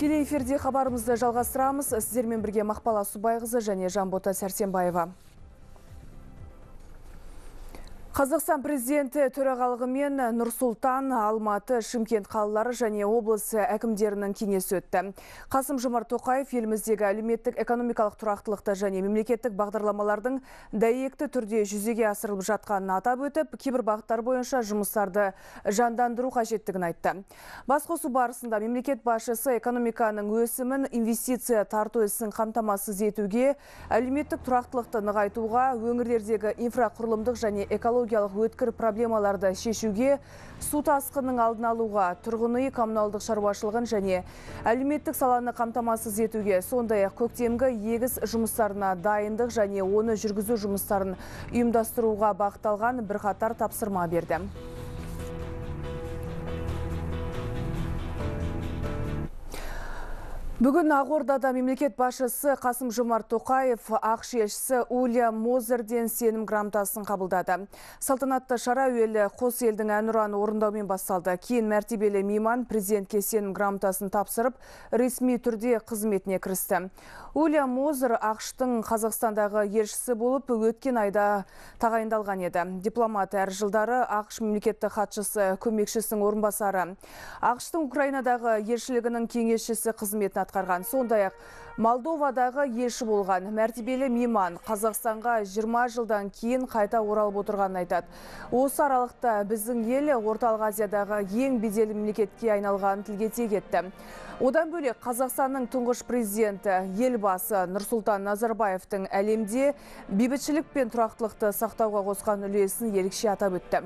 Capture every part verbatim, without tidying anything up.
Тікелей эфирде хабарымызды жалғастырамыз. Сіздермен бірге Мақпала Субайқызы және Жанбота Сәрсенбаева. Қазақстан президенті төрағалығымен Нұрсұлтан, Алматы, Шымкент қалалары және облысы әкімдерінің кеңесі өтті. Қасым-Жомарт Тоқаев еліміздегі әлеуметтік экономикалық тұрақтылықты және мемлекеттік бағдарламалардың дәйекті түрде жүзеге асырылып жатқанын атап өтіп, кейбір бағыттар бойынша жұмыстарды жандандыру қажеттігін айтты. Басқосу барысында мемлекет басшысы экономиканың өсімін, инвестиция тарту ісін қамтамасыз етуге, әлеуметтік тұрақтылықты нығайтуға, өңірлердегі инфрақұрылымдық және экологиялық өткір проблемаларды шешуге, су тасқынының алдын алуға, тұрғын үй коммуналдық шаруашылығын және әлеуметтік саланы қамтамасыз етуге, сондай-ақ көктемгі егіс жұмыстарына дайындық және оны жүргізу жұмыстарын ұйымдастыруға бағытталған бірқатар тапсырма берді. Бүгін Ақордада мемлекет басшысы Қасым-Жомарт Тоқаев ақш елшісі Уильям Мозерден сенім грамотасын қабылдады. Салтанатты шара әуелі қос елдің әнұраны орындаумен басталды. Кейін мәртебелі мейман президентке сенім грамотасын тапсырып, ресми түрде қызметіне кірісті. Уильям Мозер ақштың Қазақстандағы елшісі болып өткен айда тағайындалған еді. Дипломат әр жылдары ақш мемлекеттік хатшысы көмекшісінің орынбасары, ақштың Украинадағы елшілігінің кеңесшісі қызметін атқарған, сондай-ақ Молдовадағы елші болған мәртебелі мейман Қазақстанға жиырма жылдан кейін қайта оралып отырғанын айтады. Осы аралықта біздің ел Орталық Азиядағы ең беделді мемлекетке айналғанын тілге тиек етті. Одан бөлек Қазақстанның тұңғыш президенті елбасы Нұрсұлтан Назарбаевтың әлемде бейбітшілік пен тұрақтылықты сақтауға қосқан үлесін ерекше атап өтті.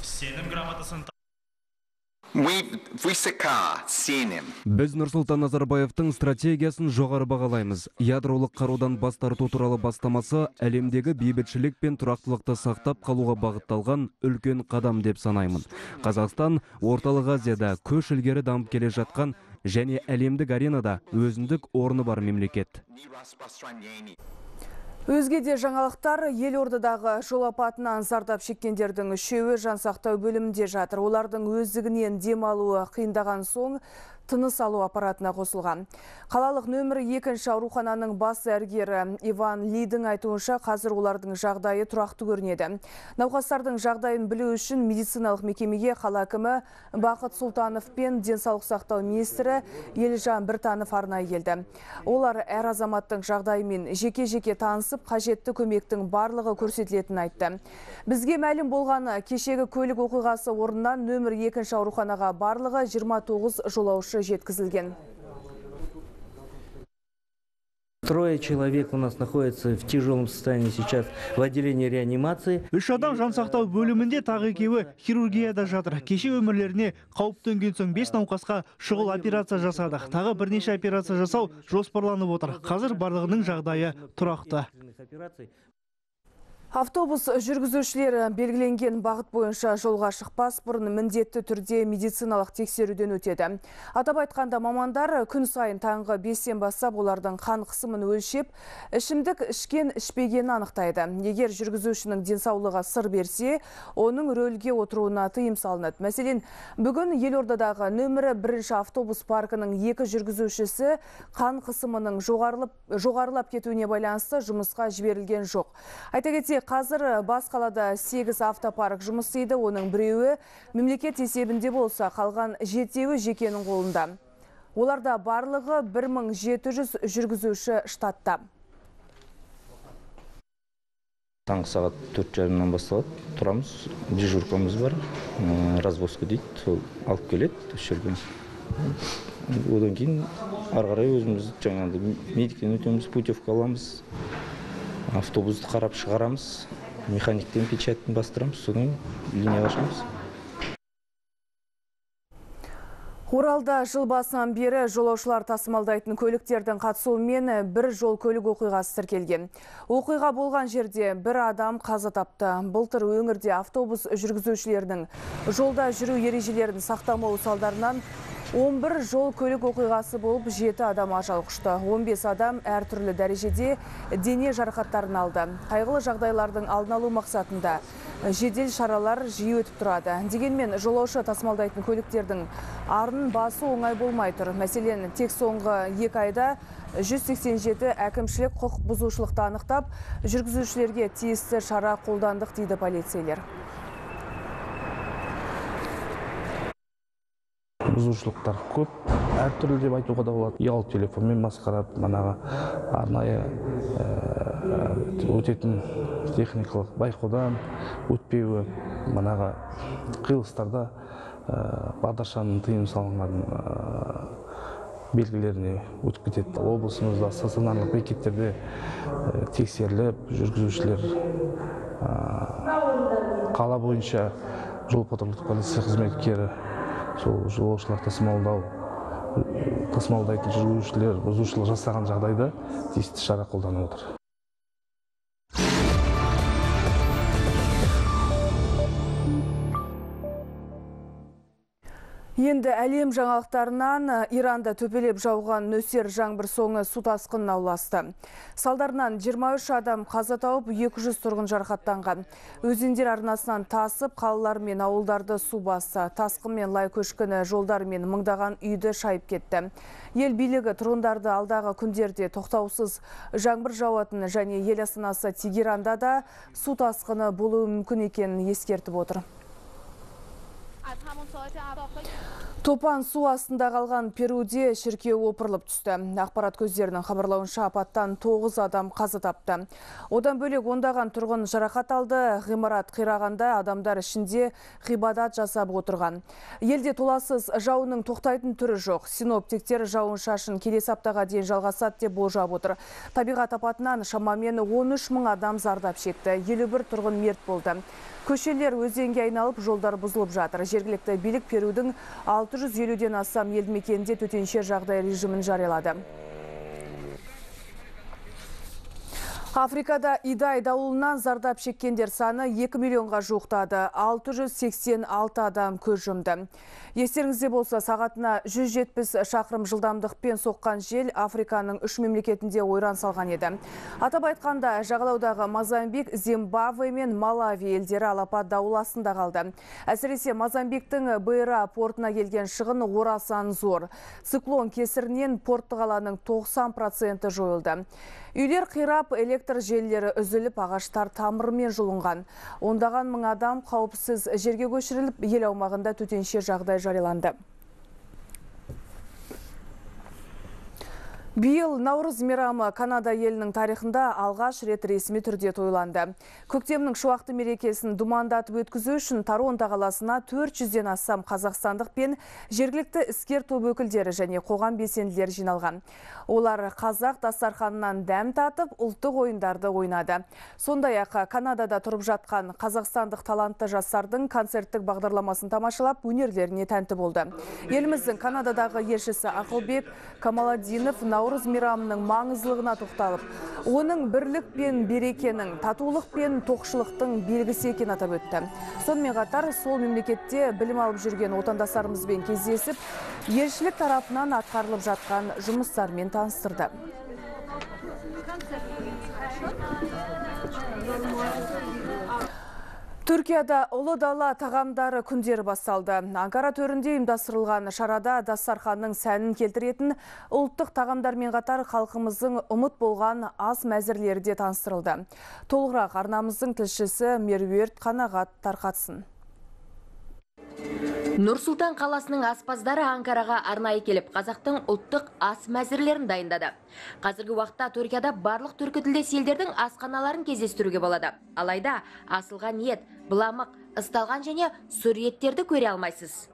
Сенім грамотасын Біз Нұрсұлтан Назарбаевтың стратегиясын жоғары бағалаймыз. Ядролық қарудан бас тарту туралы бастамасы әлемдегі бейбітшілік пен тұрақтылықты сақтап қалуға бағытталған үлкен қадам деп санаймын. Қазақстан Орталық Азияда көш ілгері дамып келе жатқан және әлемдік аренада өзіндік орны бар мемлекет. Өзгеде жаңалықтар. Елордадағы жол апатынан зардап шеккендердің үшеуі жансақтау бөлімінде жатыр. Олардың өздігінен демалуы қиындаған соң тыныс алу аппаратына қосылған. Қалалық нөмірі екінші аурухананың бас дәрігері Иван Лидің айтуынша, қазір олардың жағдайы тұрақты көрінеді. Науқастардың жағдайын білу үшін медициналық мекемеге қала әкімі Бақыт Сұлтанов пен денсаулық сақтау министрі Елжан Біртанов арнайы келді. Олар әр азаматтың жағдайымен жеке-жеке танысып, қажетті көмектің барлығы көрсетілетінін айтты. Бізге мәлім болғаны, кешегі көлік оқиғасы орнынан нөмір екінші ауруханаға барлығы жиырма тоғыз жолаушы жеткізілген. Трое человек у нас находится в тяжелом состоянии сейчас в отделении реанимации. Үш адам жансақтау бөлімінде, тағы екеуі хирургияда жатыр. Кеше өмірлеріне қауіп төнген соң бес науқасқа шұғыл операция жасадық. Тағы бірнеше операция жасау жоспарланып отыр. Қазір барлығының жағдайы тұрақты. Автобус жүргізушілері белгіленген бағыт бойынша жолға шықпас бұрын міндетті түрде медициналық тексеруден өтеді. Атап айтқанда, мамандар күн сайын таңғы бестен бастап олардың қан қысымын өлшеп, ішімдік ішкен ішпегенін анықтайды. Егер жүргізушінің денсаулығы сыр берсе, оның рөлге отыруына тыйым салынады. Мәселен, бүгін Елордадағы нөмірі бірінші автобус паркінің екі жүргізушісі қан қысымының жоғарылап кетуіне байланысты жұмысқа жіберілген жоқ. Айта кетейік, қазір бас қалада сегіз автопарк жұмыс істейді, оның біреуі мемлекет есебінде болса, қалған жетеуі жекенің қолында. Оларда барлығы бір мың жеті жүз жүргізуші штатта. Таңғы сағат төрт жарымнан басталады, тұрамыз, дежуркамыз бар, развозка дейді, алып келеді, үшірген. Одан кейін ары қарай өзіміз жаңағы медиктен өтеміз, путевка аламыз. Автобусты қарап шығарамыз, механиктен печатын бастырамыз, содан линияға шығамыз. Оралда жыл басынан бері жолаушылар тасымалдайтын көліктердің қатысуымен бір жол көлік оқиғасы тіркелген. Оқиға болған жерде бір адам қаза тапты. Былтыр өңірде автобус жүргізушілерінің жолда жүру ережелерін сақтамау салдарынан он бір жол көлік оқиғасы болып, жеті адам ажал құшты. он бес адам әр түрлі дәрежеде дене жарақаттарын алды. Қайғылы жағдайлардың алдын алу мақсатында жедел шаралар жиі өтіп тұрады. Дегенмен, жолаушы тасымалдайтын көліктердің арын басы оңай болмай тұр. Мәселен, тек соңғы екі айда жүз сексен жеті әкімшілік құқық бұзушылықты анықтап, жүргізушілерге тиісті шара қолдандық дейді полицейлер. Бұзушылықтар көп, әртүрлі деп айтуға да болады. Ұялы телефонмен масқарап, манаға арнайы өтетін техникалық байқодан өтпеуі, манаға қиылыстарда бағдаршаның тыйым салынған белгілеріне өтіп кетеді. Облысымызда стационарлық бекеттерде тексеріліп, жүргізушілер қала бойынша жол-патрульдік полиция қызметкері сол жолаушылар тасымалдау, тасымалдайтын жүргізушілер бұзушылық жасаған жағдайда тиісті шара қолданып отыр. Енді әлем жаңалықтарынан. Иранда төпелеп жауған нөсер жаңбыр соңы су тасқынына ұласты. Салдарынан жиырма үш адам қаза тауып, екі жүз тұрғын жарақаттанған. Өзендер арнасынан тасып, қалалар мен ауылдарды су басты. Тасқын мен лай көшкіні жолдар мен мыңдаған үйді шайып кетті. Ел билігі тұрғындарды алдағы күндерде тоқтаусыз жаңбыр жауатыны және ел астанасы Тегеранда да су тасқыны болуы мүмкін екенін ескертіп отыр. Топан су астында қалған Перуде шіркеу опырылып түсті. Ақпарат көздерінің хабарлауынша, апаттан тоғыз адам қаза тапты. Одан бөлек ондаған тұрғын жарақат алды. Ғимарат қирағанда адамдар ішінде ғибадат жасап отырған. Елде толассыз жауынның тоқтайтын түрі жоқ. Синоптиктер жауын-шашын келесі аптаға дейін жалғасады деп болжап отыр. Табиғат апатынан шамамен он үш мың адам зардап шекті. елу бір тұрғын мерт болды. Көшелер өзенге айналып, жолдар бұзылып жатыр. Жергілікті билік Перудің алты жүз елуден астам елді мекенінде төтенше жағдай режимін жариялады. Африкада Идай дауылынан зардап шеккендер саны екі миллионға жуықтады. алты жүз сексен алты адам көз жұмды. Естеріңізде болса, сағатына жүз жетпіс шақырым жылдамдықпен соққан жел Африканың үш мемлекетінде ойран салған еді. Атап айтқанда, жағалаудағы Мозамбик, Зимбабве мен Малави елдері алапат дауыл астында қалды. Әсіресе Мозамбиктің Бейра портына келген шығын орасан зор. Циклон кесірінен порт қаланың тоқсан проценті жойылды. Үйлер қирап, электр желілері үзіліп, ағаштар тамырмен жұлынған. Ондаған мың адам қауіпсіз жерге көшіріліп, ел аумағында төтенше жағдай жарияланды. Биыл Наурыз мейрамы Канада елінің тарихында алғаш рет ресми түрде тойланды. Көктемнің шуақты мерекесін думандатып өткізу үшін Торонто қаласына төрт жүзден астам қазақстандық пен жергілікті іскер топ өкілдері және қоғам белсенділері жиналған. Олар қазақ дастарханынан дәм татып, ұлттық ойындарды ойнады. Сондай-ақ Канадада тұрып жатқан қазақстандық талантты жастардың концерттік бағдарламасын тамашалап, өнерлеріне тәнті болды. Еліміздің Канададағы елшісі Ахубиб Камалдинов Наурыз мейрамының маңыздылығына тоқталып, оның бірлік пен берекенің, татулық пен тоқшылықтың белгісі екенін атап өтті. Сонымен қатар, сол мемлекетте білім алып жүрген отандастарымызбен кездесіп, елшілік тарапынан атқарылып жатқан жұмыстармен таныстырды. Түркияда ұлы дала тағамдары күндері басталды. Анкара төрінде ұйымдастырылған шарада дастарханның сәнін келтіретін ұлттық тағамдармен қатар халқымыздың ұмыт болған ас мәзірлері де таныстырылды. Толығырақ арнамыздың тілшісі Мерверт Қанағат тарқатсын. Нұрсұлтан қаласының аспаздары Анкараға арнайы келіп, қазақтың ұлттық ас мәзірлерін дайындады. Қазіргі уақытта Түркияда барлық түркі тілдес елдердің асханаларын кездестіруге болады. Алайда асылған ет, бұламық, ысталған және сұр еттерді көре алмайсыз.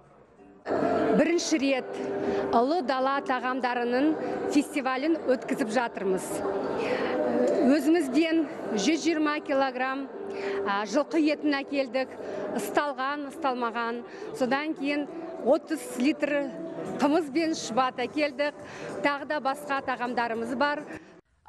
Бірінші рет ұлы дала тағамдарының фестивалін өткізіп жатырмыз. Өзімізден жүз жиырма килограмм жылқы етін әкелдік, ысталған, ысталмаған. Содан кейін отыз литр қымыз бен шұбат әкелдік. Тағы да басқа тағамдарымыз бар.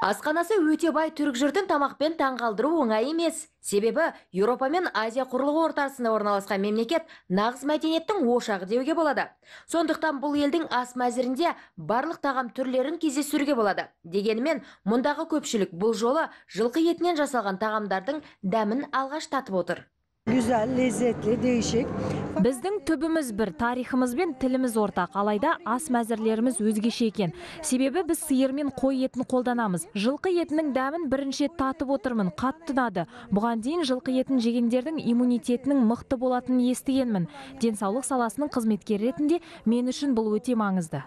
Асқанасы өте бай түрік жұртын тамақпен таңғалдыру оңай емес. Себебі Еуропа мен Азия құрлығы ортасында орналасқан мемлекет нағыз мәдениеттің ошағы деуге болады. Сондықтан бұл елдің ас мәзірінде барлық тағам түрлерін кездестіруге болады. Дегенмен, мұндағы көпшілік бұл жолы жылқы етінен жасалған тағамдардың дәмін алғаш татып отыр. Güzel, lezzetli, değişik. Біздің түбіміз бір, тарихымыз бен тіліміз ортақ, алайда ас мәзірлеріміз өзгеше екен. Себебі біз сиыр мен қой етін қолданамыз. Жылқы етінің дәмін бірінші татып отырмын, қатты ұнады. Бұған дейін жылқы етін жегендердің иммунитетінің мықты болатынын естігенмін. Денсаулық саласының қызметкері ретінде мен үшін бұл өте маңызды.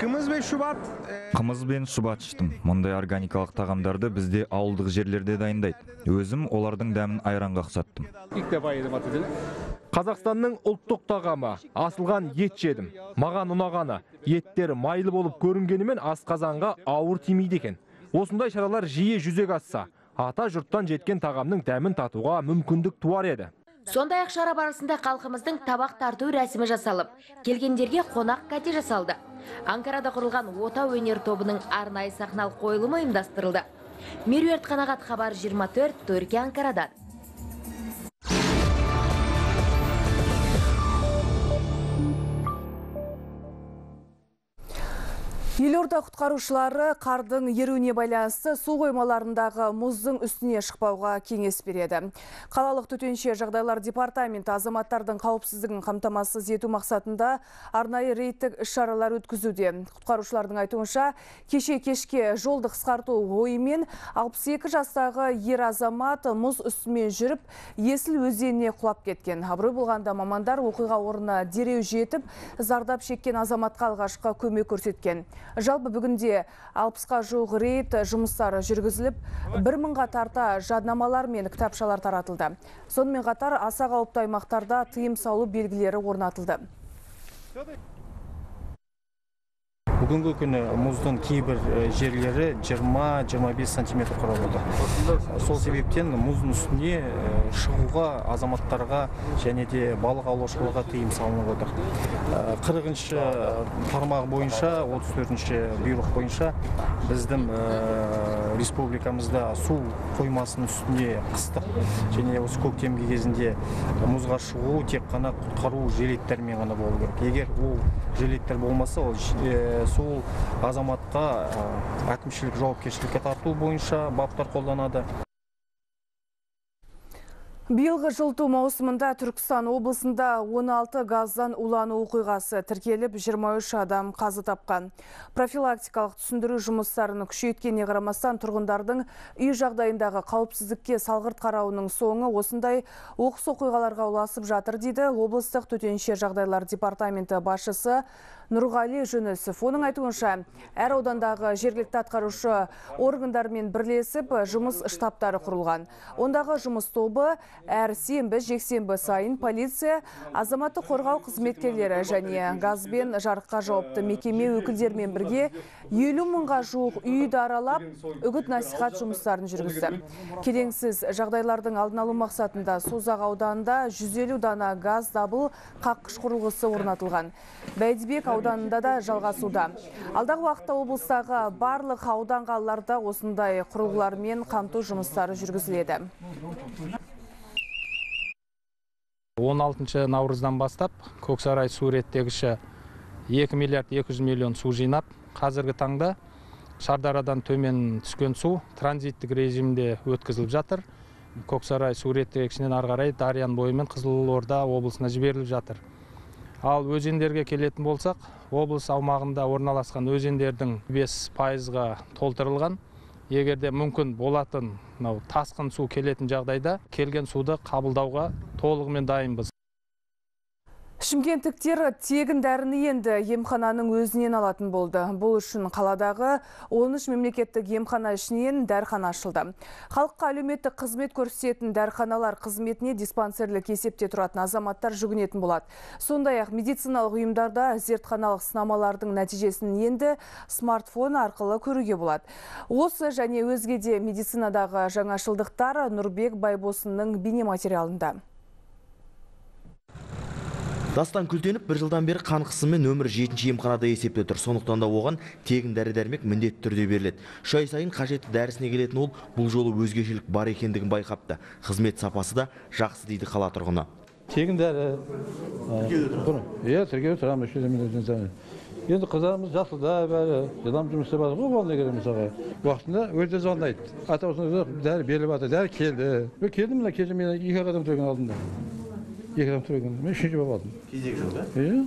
Қымыз бен шұбат Қымыз бен шұбат іштім. Мұндай органикалық тағамдарды бізде ауылдық жерлерде дайындайды. Өзім олардың дәмін айранға ұқсаттым. Қазақстанның ұлттық тағамы асылған ет жедім. Маған ұнағаны еттері майлы болып көрінгенімен асқазанға ауыр тимейді екен. Осындай шаралар жиі жүзеге асса, ата жұрттан жеткен тағамның дәмін татуға мүмкіндік туар еді. Сондай-ақ шара барысында халқымыздың табақ тарту рәсімі жасалып, келгендерге қонақ кәде жасалды. Анкарада құрылған ота өнер тобының арнайы сахналық қойылымы ұйымдастырылды. Мерверт Қанағат, Хабар жиырма төрт, Түркия, Анкарадан. Елорда құтқарушылары қардың еруіне байланысты су қоймаларындағы мұздың үстіне шықпауға кеңес береді. Қалалық төтенше жағдайлар департаменті азаматтардың қауіпсіздігін қамтамасыз ету мақсатында арнайы рейдтік іс-шаралар өткізуде. Құтқарушылардың айтуынша, кеше кешке жолды қысқарту ойымен алпыс екі жастағы ер азамат мұз үстімен жүріп, Есіл өзеніне құлап кеткен. Абырой болғанда мамандар оқиға орнына дереу жетіп, зардап шеккен азаматқа алғашқы көмек көрсеткен. Жалпы бүгінде алпысқа жуық рейд жұмыстары жүргізіліп, бір мыңға тарта жаднамалар мен кітапшалар таратылды. Сонымен қатар аса қауіпті аймақтарда тыйым салу белгілері орнатылды. Бүгінгі күні мұздың кейбір жерлері жиырма жиырма бес сантиметр құралды. Сол себептен мұздың үстіне шығуға, азаматтарға және де балық аулаушыларға тыйым салынып отыр. қырқыншы тармақ бойынша, отыз төртінші бұйрық бойынша біздің республикамызда су қоймасының үстіне қыстық және осы көктемгі кезінде мұзға шығу тек қана құтқару жилеттермен ғана болу керек. Егер ол жилеттер болмаса, ол сол азаматқа әкімшілік жауапкершілікке тарту бойынша баптар қолданады. Биылғы жылыту маусымында Түркістан облысында он алты газдан улану оқиғасы тіркеліп, жиырма үш адам қаза тапқан. Профилактикалық түсіндіру жұмыстарын күшеткеніне қарамастан тұрғындардың үй жағдайындағы қауіпсіздікке салғырт қарауының соңы осындай оқыс оқиғаларға ұласып жатыр дейді облыстық төтенше жағдайлар департаменті басшысы Нұрғали Жүнісов. Оның айтуынша, әр аудандағы жергілікті атқарушы органдармен бірлесіп жұмыс штабтары құрылған. Ондағы жұмыс тобы әр сенбі, жексенбі сайын полиция, азаматтық қорғау қызметкерлері және газбен жарыққа жауапты мекеме өкілдерімен бірге елу мыңға жуық үйді аралап, үгіт насихат жұмыстарын жүргізді. Келеңсіз жағдайлардың алдын алу мақсатында Созақ ауданында жүз елу дана газ дабыл қаққыш құрылғысы орнатылған. Бәйдібек ауданында да жалғасуда. Алдағы уақытта облыстағы барлық аудан қалаларда осындай құрылғылармен қамту жұмыстары жүргізіледі. он алтыншы наурыздан бастап Көксарай су реттегіші екі миллиард екі жүз миллион су жинап, қазіргі таңда Шардарадан төмен түскен су транзиттік режимде өткізіліп жатыр. Көксарай су реттегішінен ары қарай Дариян бойымен Қызылорда облысына жіберіліп жатыр. Ал өзендерге келетін болсақ, облыс аумағында орналасқан өзендердің бес пайызға толтырылған. Егерде мүмкін болатын тасқын су келетін жағдайда келген суды қабылдауға толығымен дайынбыз. Шымкенттіктер тегін дәріні енді емхананың өзінен алатын болды. Бұл үшін қаладағы он үш мемлекеттік емхана ішінен дәріхана ашылды. Халыққа әлеуметтік қызмет көрсететін дәріханалар қызметіне диспансерлік есепте тұратын азаматтар жүгінетін болады. Сондай-ақ медициналық ұйымдарда зертханалық сынамалардың нәтижесін енді смартфон арқылы көруге болады. Осы және өзге де медицинадағы жаңашылдықтар Нұрбек Байбосынның бейнематериалында. Дастан күлтеніп бір жылдан бері қан қысымы нөмір жетінші емханада есепте тұр. Сондықтан да оған тегін дәрі-дәрмек міндетті түрде беріледі. Шай сайын қажетті дәрісіне келетін ол бұл жолы өзгешелік бар екендігін байқапты. Қызмет сапасы да жақсы дейді қала тұрғыны. Тегін дәрі тіркеуде тұрамыз. Енді қыздарымыз жасылда бәрі жылдам жұмыс істеп жатыр ғой, оған не керек мысалға. Уақытында өзі звондайды. Ата осында дәрі беріліп жатыр, дәрі келді. Мен келдім мына кеше мен екі адам тұрған алдында. Екі адам тұрған. Мен үшінші болып алдым. Кезек жолда? Иә.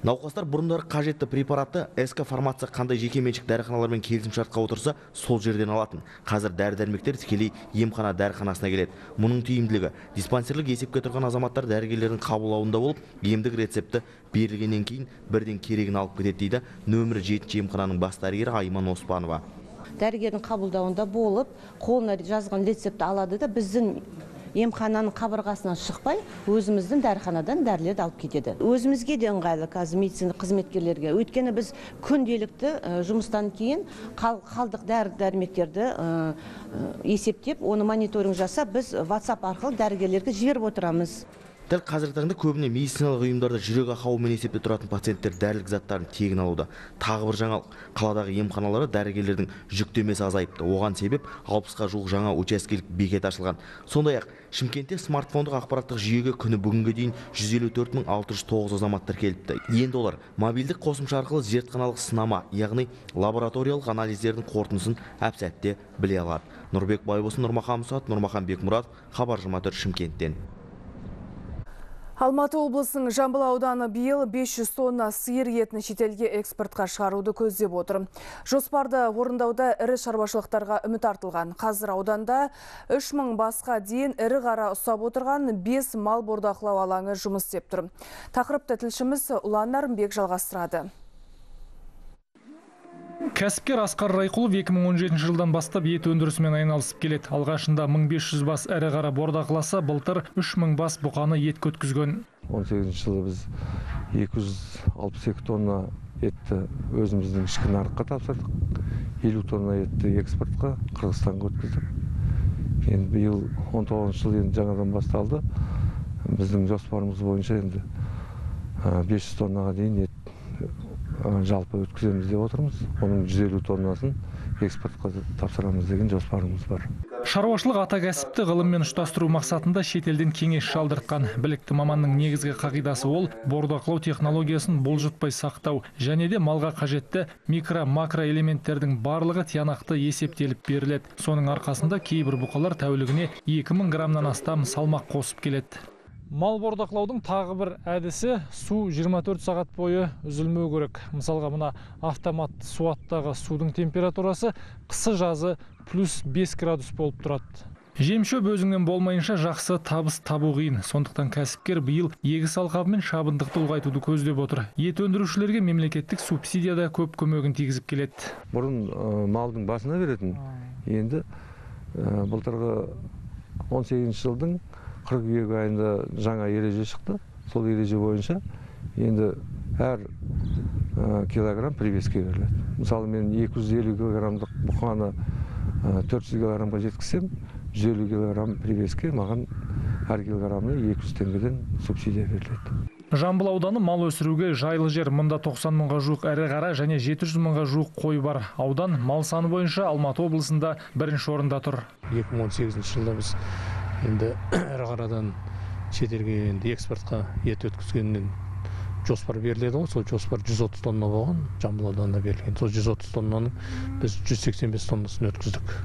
Науқастар бұрындары қажетті препаратты СК фармация қандай жекеменшік дәріханалармен келісімшартқа отырса, сол жерден алатын. Қазір дәрі-дәрмектер тікелей емхана дәріханасына келеді. Мұның тиімділігі диспансерлік есепке тұрған азаматтар дәрігерлердің қабылдауында болып, емдік рецепті берілгеннен кейін бірден керегін алып кетеді дейді нөмір жетінші емхананың бас дәрігері Айман Оспанова. Дәрігердің қабылдауында болып, қолына жазған рецепті алады да біздің емхананың қабырғасынан шықпай, өзіміздің дәріханадан дәрілерді алып кетеді. Өзімізге де ыңғайлы қазір медицина қызметкерлерге. Өйткені біз күнделікті жұмыстан кейін қалдық дәрі-дәрмектерді есептеп, оны мониторинг жасап, біз WhatsApp арқылы дәрігерлерге жіберіп отырамыз. Дәл қазіргі таңда көбіне медициналық ұйымдарда жүрек ақауымен есепте тұратын пациенттер дәрілік заттарын тегін алуда. Тағы бір жаңалық, қаладағы емханалары дәрігерлердің жүктемесі азайыпты. Оған себеп алпысқа жуық жаңа учаскелік бекет ашылған. Сондай-ақ, Шымкентте смартфондық ақпараттық жүйеге күні бүгінге дейін жүз елу төрт мың алты жүз тоғыз азамат тіркеліпті. Енді олар мобильдік қосымша арқылы зертханалық сынама, яғни лабораториялық анализдердің қорытындысын әп-сәтте біле алады. Нұрбек Байбосын, Нұрмахан Мұсат, Нұрмахан Бекмұрат, Хабар жиырма төрт, Шымкенттен. Алматы облысының Жамбыл ауданы биыл бес жүз тонна сиыр етін шетелге экспортқа шығаруды көздеп отыр. Жоспарды орындауда ірі шаруашылықтарға үміт артылған. Қазір ауданда үш мың басқа дейін ірі қара ұстап отырған бес мал бордақылау алаңы жұмыс істеп тұр. Тақырыпты тілшіміз Ұлан Нарымбек жалғастырады. Кәсіпкер Асқар Райқұлы екі мың он жетінші жылдан бастап ет өндірісімен айналысып келеді. Алғашында мың бес жүз бас әрі қара бордақыласа, былтыр үш мың бас бұқаны ет көткізген. он сегізінші жылы біз екі жүз алпыс екі тонна етті өзіміздің ішкі нарыққа тапсырдық. елу тонна етті экспортқа Қырғызстанға өткіздік. Енді биыл он тоғызыншы жыл енді жаңадан басталды. Біздің жоспарымыз бойынша енді бес жүз тоннаға дейін ет жалпы өткіземіз деп отырмыз. Оның жүз елу тоннасын экспортқа тапсырамыз деген жоспарымыз бар. Шаруашылық ата кәсіпті ғылыммен ұштастыру мақсатында шетелден кеңес шалдыртқан. Білікті маманның негізгі қағидасы ол бордақылау технологиясын болжытпай сақтау, және де малға қажетті микро-макро элементтердің барлығы тиянақты есептеліп беріледі. Соның арқасында кейбір бұқалар тәулігіне екі мың граммнан астам салмақ қосып келеді. Мал бордақылаудың тағы бір әдісі су жиырма төрт сағат бойы үзілмеу керек. Мысалға, мына автомат суаттағы судың температурасы қысы жазы плюс бес градус болып тұрады. Жемшөп өзіңнен болмайынша жақсы табыс табу қиын. Сондықтан кәсіпкер биыл егіс алқабы мен шабындықты ұлғайтуды көздеп отыр. Ет өндірушілерге мемлекеттік субсидия да көп көмегін тигізіп келеді. Бұрын малдың басына беретін, енді былтырғы он сегізінші жылдың қыркүйек айында жаңа ереже шықты. Сол ереже бойынша енді әр килограмм привеске беріледі. Мысалы, мен екі жүз елу килограммдық бұқаны төрт жүз килограммға жеткізсем, жүз елу килограмм привеске маған әр килограммы екі жүз теңгеден субсидия беріледі. Жамбыл ауданы мал өсіруге жайлы жер. Мұнда тоқсан мыңға жуық әрі қара және жеті жүз мыңға жуық қой бар. Аудан мал саны бойынша Алматы облысында бірінші орында тұр. екі мың он сегізінші жылда біз енді әрі қарадан шетелге енді экспортқа ет өткізгеннен жоспар беріледі ғой. Сол жоспар жүз отыз тонна болған, Жамбыл ауданына берілген. Сол жүз отыз тоннаның біз жүз сексен бес тоннасын өткіздік.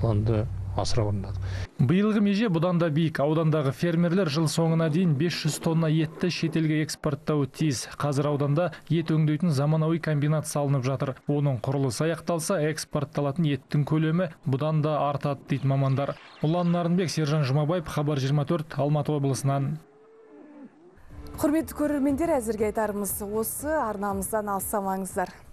Планды асыра орындадық. Биылғы меже бұдан да биік. Аудандағы фермерлер жыл соңына дейін бес жүз тонна етті шетелге экспорттауы тиіс. Қазір ауданда ет өңдейтін заманауи комбинат салынып жатыр. Оның құрылысы аяқталса, экспортталатын еттің көлемі бұдан да артады дейді мамандар. Ұлан Нарынбек, Сержан Жұмабаев, Хабар жиырма төрт, Алматы облысынан. Құрметті көрермендер, әзірге айтарымыз осы. Арнамыздан алыстамаңыздар.